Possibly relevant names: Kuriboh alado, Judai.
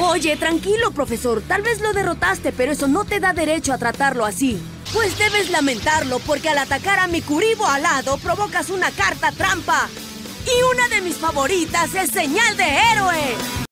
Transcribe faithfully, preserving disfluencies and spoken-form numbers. Oye, tranquilo, profesor. Tal vez lo derrotaste, pero eso no te da derecho a tratarlo así. Pues debes lamentarlo, porque al atacar a mi Kuriboh alado, provocas una carta trampa. Y una de mis favoritas es Señal de Héroe.